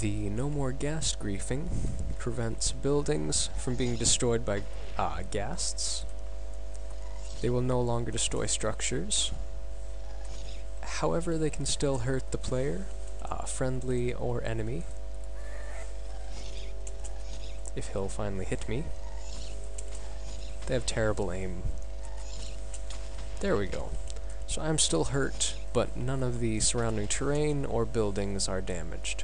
the No More Ghast griefing prevents buildings from being destroyed by ghasts. They will no longer destroy structures. However, they can still hurt the player, friendly or enemy, if he'll finally hit me. They have terrible aim. There we go. So I'm still hurt, but none of the surrounding terrain or buildings are damaged.